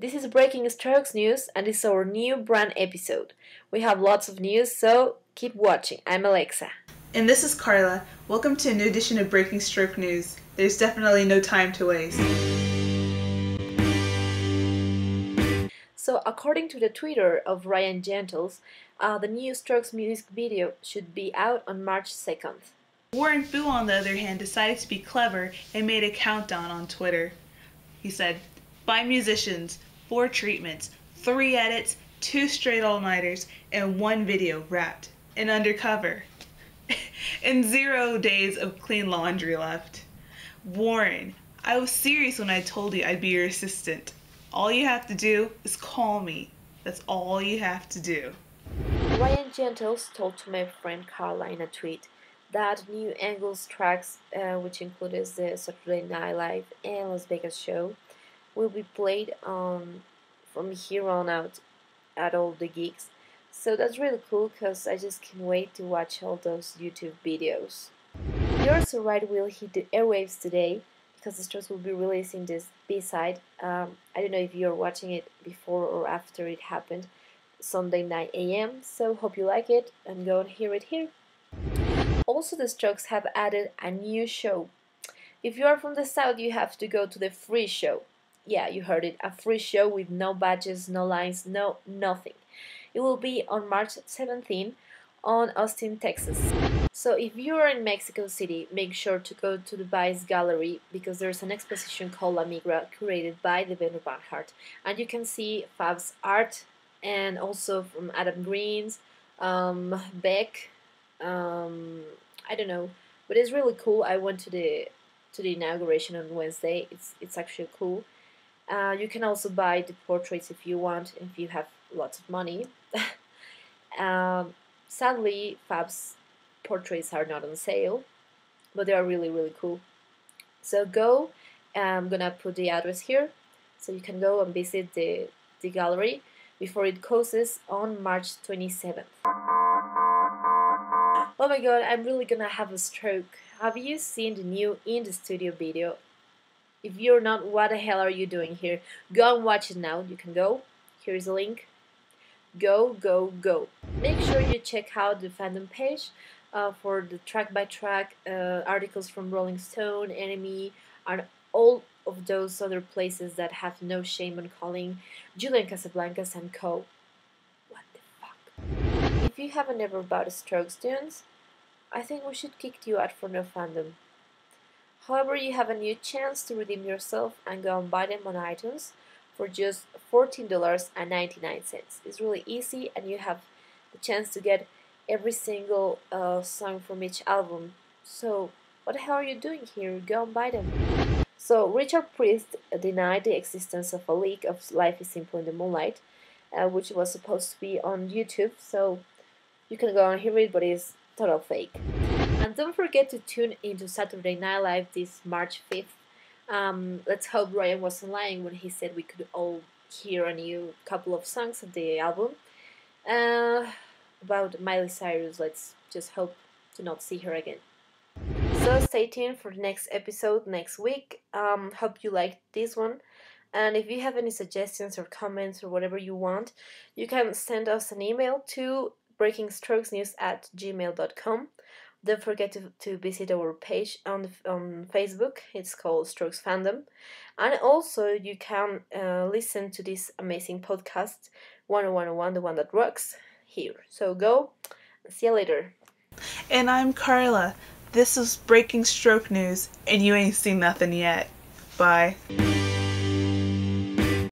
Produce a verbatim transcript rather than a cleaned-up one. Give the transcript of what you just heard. This is Breaking Strokes News and it's our new brand episode. We have lots of news, so keep watching. I'm Alexa. And this is Carla. Welcome to a new edition of Breaking Strokes News. There's definitely no time to waste. So according to the Twitter of Ryan Gentles, uh, the new Strokes music video should be out on March second. Warren Fu, on the other hand, decided to be clever and made a countdown on Twitter. He said, five musicians, four treatments, three edits, two straight all-nighters, and one video wrapped and undercover. And zero days of clean laundry left. Warren, I was serious when I told you I'd be your assistant. All you have to do is call me. That's all you have to do. Ryan Gentles told to my friend Carla in a tweet that New Angles tracks, uh, which includes the Saturday Night Live and Las Vegas show, will be played um, from here on out at all the gigs. So that's really cool because I just can't wait to watch all those YouTube videos. You're So Right will hit the airwaves today because the Strokes will be releasing this B-side. Um, I don't know if you're watching it before or after it happened, Sunday nine A M So hope you like it and go and hear it here. Also, the Strokes have added a new show. If you are from the South, you have to go to the free show. Yeah, you heard it, a free show with no badges, no lines, no nothing. It will be on March seventeenth on Austin, Texas. So if you are in Mexico City, make sure to go to the Vice Gallery because there's an exposition called La Migra curated by the vendor Banhart, and you can see Fab's art and also from Adam Green's, um, Beck, um, I don't know, but it's really cool. I went to the to the inauguration on Wednesday. It's it's actually cool. Uh, you can also buy the portraits if you want, if you have lots of money. um, sadly, Fab's portraits are not on sale, but they are really, really cool. So go, I'm gonna put the address here, so you can go and visit the, the gallery before it closes on March twenty-seventh. Oh my god, I'm really gonna have a stroke. Have you seen the new In The Studio video? If you're not, what the hell are you doing here? Go and watch it now. You can go. Here's a link. Go, go, go. Make sure you check out the fandom page uh, for the track-by-track -track, uh, articles from Rolling Stone, N M E, and all of those other places that have no shame on calling Julian Casablancas and co. What the fuck? If you haven't ever bought a Strokes tunes, I think we should kick you out for no fandom. However, you have a new chance to redeem yourself and go and buy them on iTunes for just fourteen dollars and ninety-nine cents. It's really easy and you have the chance to get every single uh, song from each album. So, what the hell are you doing here? Go and buy them. So, Richard Priest denied the existence of a leak of Life is Simple in the Moonlight, uh, which was supposed to be on YouTube, so you can go and hear it, but it's total fake. And don't forget to tune into Saturday Night Live this March fifth. Um, let's hope Ryan wasn't lying when he said we could all hear a new couple of songs of the album. Uh, about Miley Cyrus, let's just hope to not see her again. So stay tuned for the next episode next week. Um, hope you liked this one. And if you have any suggestions or comments or whatever you want, you can send us an email to breaking strokes news at gmail dot com. Don't forget to, to visit our page on, the, on Facebook. It's called Strokes Fandom. And also you can uh, listen to this amazing podcast, one oh one oh one, the one that rocks, here. So go, see you later. And I'm Carla. This is Breaking Stroke News, and you ain't seen nothing yet. Bye.